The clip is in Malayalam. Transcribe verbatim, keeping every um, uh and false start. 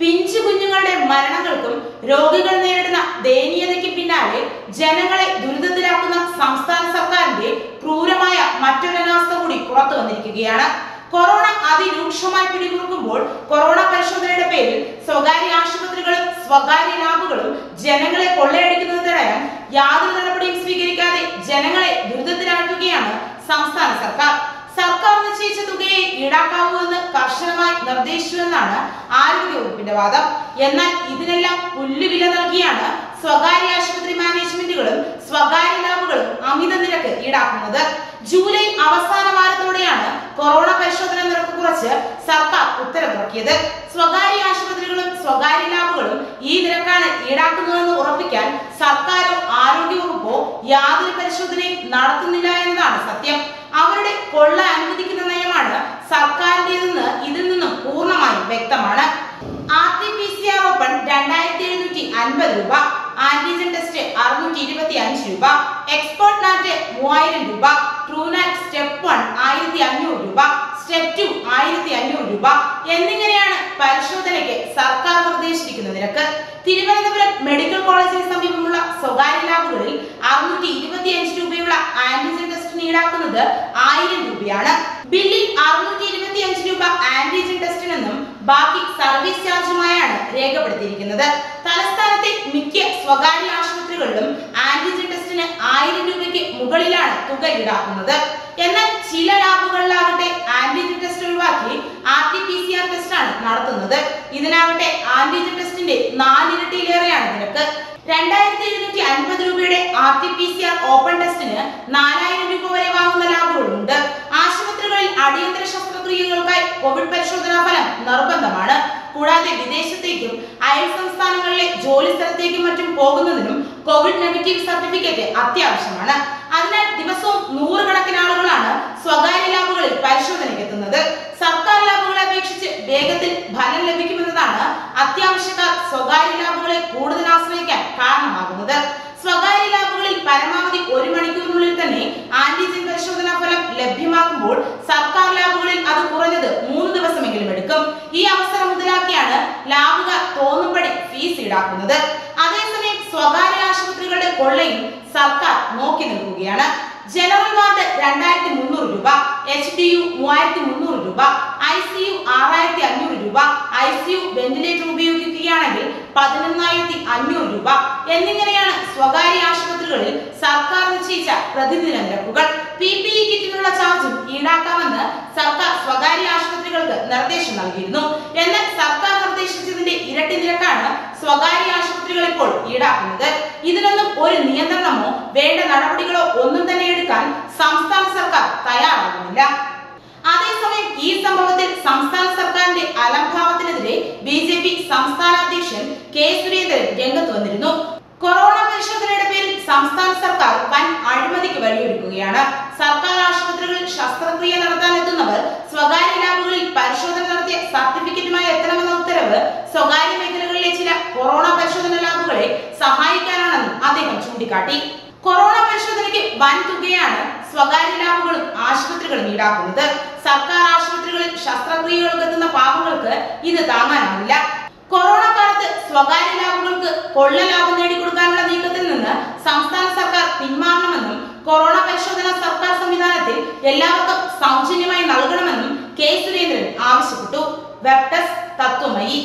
പിഞ്ചു കുഞ്ഞുങ്ങളുടെ മരണങ്ങൾക്കും രോഗികൾ നേരിടുന്ന ദയനീയതയ്ക്ക് പിന്നാലെ ജനങ്ങളെ ദുരിതത്തിലാക്കുന്ന സംസ്ഥാന സർക്കാരിന്റെ ക്രൂരമായ മറ്റൊരു അനാസ്ഥ കൂടി പുറത്തു വന്നിരിക്കുകയാണ്. കൊറോണ അതിരൂക്ഷമായി പിടിമുറുക്കുമ്പോൾ കൊറോണ പരിശോധനയുടെ പേരിൽ സ്വകാര്യ ആശുപത്രികളും സ്വകാര്യ ലാബുകളും ജനങ്ങളെ കൊള്ളയടിക്കുന്നത് തടയാൻ യാതൊരു നടപടിയും സ്വീകരിക്കാതെ ജനങ്ങളെ ദുരിതത്തിലാക്കുകയാണ് സംസ്ഥാന സർക്കാർ. സർക്കാർ നിശ്ചയിച്ച തുകയെ ഈടാക്കാവൂന്ന് കർശനമായി നിർദ്ദേശിച്ചുവെന്നാണ് ആരോഗ്യ വകുപ്പിന്റെ വാദം. എന്നാൽ ഇതിനെല്ലാം പുല്ലുവില നൽകിയാണ് സ്വകാര്യ ആശുപത്രി മാനേജ്മെന്റുകളും സ്വകാര്യ ലാബുകളും അമിത നിരക്ക് ഈടാക്കുന്നത്. ജൂലൈ അവസാന വാരത്തോടെയാണ് കൊറോണ പരിശോധന നിരക്ക് കുറച്ച് സർക്കാർ ഉത്തരവിറക്കിയത്. സ്വകാര്യ ആശുപത്രികളും സ്വകാര്യ ലാബുകളും ഈ നിരക്കാണ് ഈടാക്കുന്നതെന്ന് ഉറപ്പിക്കാൻ സർക്കാരോ ആരോഗ്യ വകുപ്പോ യാതൊരു പരിശോധനയും നടത്തുന്നില്ല എന്നതാണ് സത്യം. അവരുടെ കൊള്ള അനുവദിക്കുന്ന നയമാണ് സർക്കാരിന്റേതെന്ന് ഇതിൽ നിന്നും പൂർണ്ണമായും വ്യക്തമാണ്. R T P C R open രണ്ടായിരത്തി എഴുന്നൂറ്റി അൻപത് രൂപ, ആന്റിജൻ ടെസ്റ്റ് അറുന്നൂറ്റി ഇരുപത്തി അഞ്ച് രൂപ, എക്സ്പേർട്ട് നാറ്റ് മൂവായിരം രൂപ, ട്രൂനാറ്റ് സ്റ്റെപ്പ് വൺ ആയിരത്തി അഞ്ഞൂറ് രൂപ, സ്റ്റെപ്പ് ടു ആയിരത്തി അഞ്ഞൂറ് രൂപ എന്നിങ്ങനെയാണ് പരിശോധനയ്ക്ക് സർക്കാർ നിർദ്ദേശിച്ചിരിക്കുന്ന നിരക്ക്. തിരുവനന്തപുരം മെഡിക്കൽ കോളേജിന് സമീപമുള്ള സ്വകാര്യ ലാബുകളിൽ അറുന്നൂറ്റി ഇരുപത്തി അഞ്ച് രൂപയുള്ള ആന്റിജൻ ടെസ്റ്റിന് ഈടാക്കുന്നത് ആയിരം രൂപയാണ്. ബില്ലിൽ അറുന്നൂറ്റി ഇരുപത്തി അഞ്ച് രൂപ ആന്റിജൻ ടെസ്റ്റിനെന്നും ബാക്കി സർവീസ് ചാർജുമായാണ് രേഖപ്പെടുത്തിയിരിക്കുന്നത്. തലസ്ഥാനത്തെ മിക്ക സ്വകാര്യ ആശുപത്രികളിലും ആന്റിജൻ ടെസ്റ്റിന് ആയിരം രൂപയ്ക്ക് മുകളിലാണ് തുക ഈടാക്കുന്നത്. എന്നാൽ ചില ലാബുകളിലാകട്ടെ ആന്റിജൻ ടെസ്റ്റ് ഒഴിവാക്കി R T P C R test ആണ് നടത്തുന്നത്. ഇതിനാകട്ടെ ആന്റിജൻ ടെസ്റ്റിന്റെ നാലിരട്ടിയിലേറെയാണ് നിരക്ക്. രണ്ടായിരത്തി എഴുന്നൂറ്റി അൻപത് രൂപയുടെ R T P C R open ടെസ്റ്റിന് നാലായിരം രൂപ വരെ വാങ്ങുന്ന ലാബുകളുണ്ട്. ആശുപത്രികളിൽ അടിയന്തര ശസ്ത്രക്രിയകൾക്കായി കോവിഡ് പരിശോധനാ ഫലം നിർബന്ധമാണ്. കൂടാതെ വിദേശത്തേക്കും അയൽ സംസ്ഥാനങ്ങളിലെ ജോലി സ്ഥലത്തേക്കും മറ്റും പോകുന്നതിനും കോവിഡ് നെഗറ്റീവ് സർട്ടിഫിക്കറ്റ് അത്യാവശ്യമാണ്. അതിനാൽ ദിവസവും നൂറുകണക്കിന് ആളുകളാണ് സ്വകാര്യ ലാബുകളിൽ പരിശോധനയ്ക്ക് എത്തുന്നത്. സർക്കാർ ലാബുകളെ അപേക്ഷിച്ച് വേഗത്തിൽ ഫലം ലഭിക്കുമെന്നതാണ് അത്യാവശ്യക്കാർ സ്വകാര്യ ലാബുകളെ കൂടുതൽ ആശ്രയിക്കാൻ കാരണമാകുന്നത്. സ്വകാര്യ ലാബുകളിൽ പരമാവധി ഒരു മണിക്കൂറിനുള്ളിൽ തന്നെ ആന്റിജൻ പരിശോധനാ ഫലം ലഭ്യമാക്കുമ്പോൾ സർക്കാർ ലാബുകളിൽ അത് കുറഞ്ഞത് മൂന്ന് ദിവസമെങ്കിലും എടുക്കും. ഈ അവസരം മുതലാക്കിയാണ് ലാബുകൾ തോന്നുംപടി ഫീസ് ഈടാക്കുന്നത്. അതേസമയം സ്വകാര്യ ആശുപത്രികളുടെ കൊള്ളയിൽ സർക്കാർ നോക്കി നിൽക്കുകയാണ്. ജനറൽ വാർഡ് രണ്ടായിരത്തി മുന്നൂറ് രൂപ, എച്ച് ഡി യു മൂവായിരത്തി മുന്നൂറ് രൂപ, ഐ സി യു ആറായിരത്തി അഞ്ഞൂറ് രൂപ, ഐ സി യു വെന്റിലേറ്റർ ഉപയോഗിക്കുകയാണെങ്കിൽ പതിനൊന്നായിരത്തി അഞ്ഞൂറ് രൂപ എന്നിങ്ങനെയാണ് സ്വകാര്യ ആശുപത്രികളിൽ സർക്കാർ നിശ്ചയിച്ച പ്രതിദിന നിരക്കുകൾ. പി പി ഇ കിറ്റിനുള്ള ചാർജും ഈടാക്കാമെന്ന് സർക്കാർ സ്വകാര്യ ആശുപത്രികൾക്ക് നിർദ്ദേശം നൽകിയിരുന്നു. എന്നാൽ സർക്കാർ നിർദ്ദേശിച്ചതിന്റെ ഇരട്ടി നിരക്കാണ് സ്വകാര്യ ആശുപത്രികൾ ഇപ്പോൾ ഈടാക്കുന്നത്. ഇതിനൊന്നും ഒരു നിയന്ത്രണമോ വേണ്ട നടപടികളോ ഒന്നും തന്നെ എടുക്കാൻ സംസ്ഥാന സർക്കാർ തയ്യാറാകുന്നില്ല. അതേസമയം ഈ സംഭവത്തിൽ സംസ്ഥാന സർക്കാരിന്റെ അലംഭാവത്തിനെതിരെ ബി ജെ പി സംസ്ഥാന അധ്യക്ഷൻ കെ സുരേന്ദ്രൻ രംഗത്ത് വന്നിരുന്നു. കൊറോണ പരിശോധനയുടെ പേരിൽ സംസ്ഥാന സർക്കാർ വൻ അഴിമതിക്ക് വഴിയൊരുക്കുകയാണ്. സർക്കാർ ആശുപത്രികളിൽ ശസ്ത്രക്രിയ നടത്താനെത്തുന്നവർ സ്വകാര്യ ലാബുകളിൽ പരിശോധന നടത്തിയ സർട്ടിഫിക്കറ്റുമായി എത്തണമെന്ന ഉത്തരവ് സ്വകാര്യ മേഖലകളിലെ ചില കൊറോണ പരിശോധന ലാബുകളെ സഹായിക്കാനാണെന്നും അദ്ദേഹം ചൂണ്ടിക്കാട്ടി. കൊറോണ പരിശോധനയ്ക്ക് വൻ തുകയാണ് സ്വകാര്യ ലാബുകളും ആശുപത്രികളും ഈടാക്കുന്നത്. സർക്കാർ ആശുപത്രികളിൽ ശസ്ത്രക്രിയകൾക്ക് എത്തുന്ന പാവങ്ങൾക്ക് ഇത് താങ്ങാനാവില്ല. കൊറോണ കാലത്ത് സ്വകാര്യ ലാബുകൾക്ക് കൊള്ള ലാഭം നേടിക്കൊടുക്കാനുള്ള നീക്കത്തിൽ നിന്ന് സംസ്ഥാന സർക്കാർ പിന്മാറണമെന്നും കൊറോണ പരിശോധന സർക്കാർ സംവിധാനത്തിൽ എല്ലാവർക്കും സൗജന്യമായി നൽകണമെന്നും കെ സുരേന്ദ്രൻ ആവശ്യപ്പെട്ടു. Web desk Tatwamayi.